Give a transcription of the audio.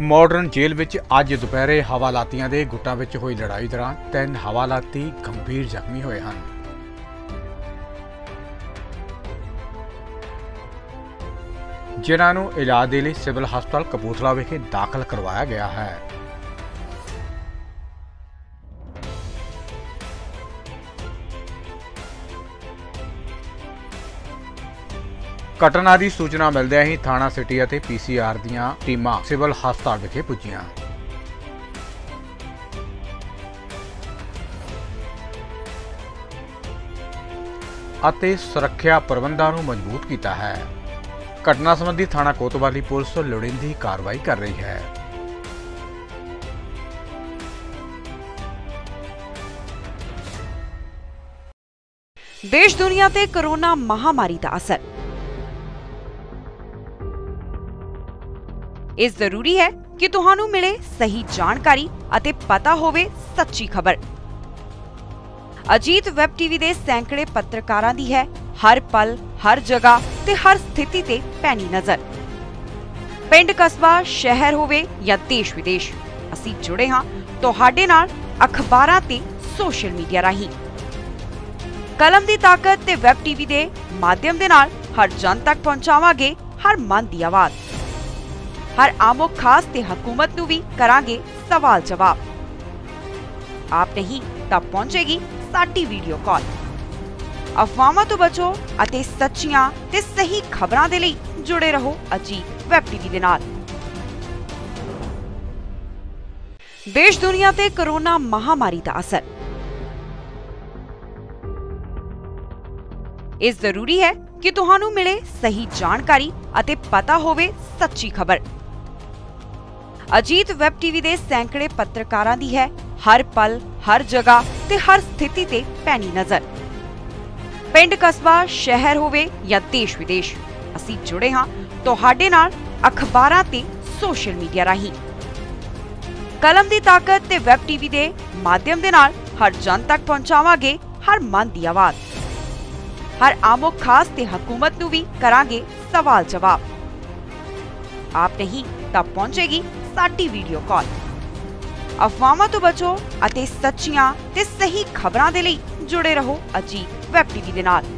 Modern jail विच अज दोपहरे हवालातियां दे गुटां विच होई लड़ाई दौरान 3 हवालाती गंभीर जख्मी होए हन। जिन्हां नूं इलाज दे लई सिविल हस्पताल कपूरथला विखे दाखल करवाया गया है। घटना की सूचना मिलदे ही थाणा सिटी अते पीसीआर दीआं टीमां सिविल हस्पताल विखे पुज्जियां। सुरक्षा प्रबंधां नूं मजबूत किया है। घटना संबंधी थाणा कोतवाली पुलिस लोड़ींदी कार्रवाई कर रही है। देश दुनिया ते कोरोना महामारी का असर इस जरूरी है कि तुहानू मिले सही जानकारी अते पता होवे सच्ची खबर। अजीत वेब टीवी दे सैकड़े पत्रकारां दी है हर पल हर जगह ते हर स्थिति ते पैनी नजर। पिंड कस्बा शहर होवे या देश विदेश असीं जुड़े हां तुहाडे नाल अखबारां ते सोशल मीडिया राही। कलम दी ताकत ते वेब टीवी दे माध्यम दे नाल हर जन तक पहुंचावांगे हर मन दी आवाज़। हर आमो खास ते हुकूमत नूं भी करांगे सवाल जवाब। आप नहीं तब पहुंचेगी साडी वीडियो कॉल। अफवाहां तो बचो अते सच्चियां ते सही खबरां दे लई जुड़े रहो अजीत वेब टीवी दे नाल। देश दुनिया ते कोरोना महामारी दा असर इस जरूरी है कि तुहानू मिले सही जानकारी अते पता होवे सच्ची खबर। अजीत वेब टीवी दे सैकड़े पत्रकारां दी है हर पल हर जगह ते हर स्थिति ते पैनी नजर। पिंड कस्बा शहर होवे या देश विदेश असीं जुड़े हां तुहाडे नाल अखबारां ते सोशल मीडिया राही। कलम दी ताकत ते वेब टीवी दे माध्यम दे नाल हर जन तक पहुंचावांगे हर मन दी आवाज़। हर आमो खास ते हुकूमत नूं भी करांगे सवाल जवाब। आप नहीं तब पहुंचेगी साडी वीडियो कॉल। अफवाहां तो बचो अते सच्चियां ते सही खबरां दे लई जुड़े रहो अजीत वेब टीवी दे नाल।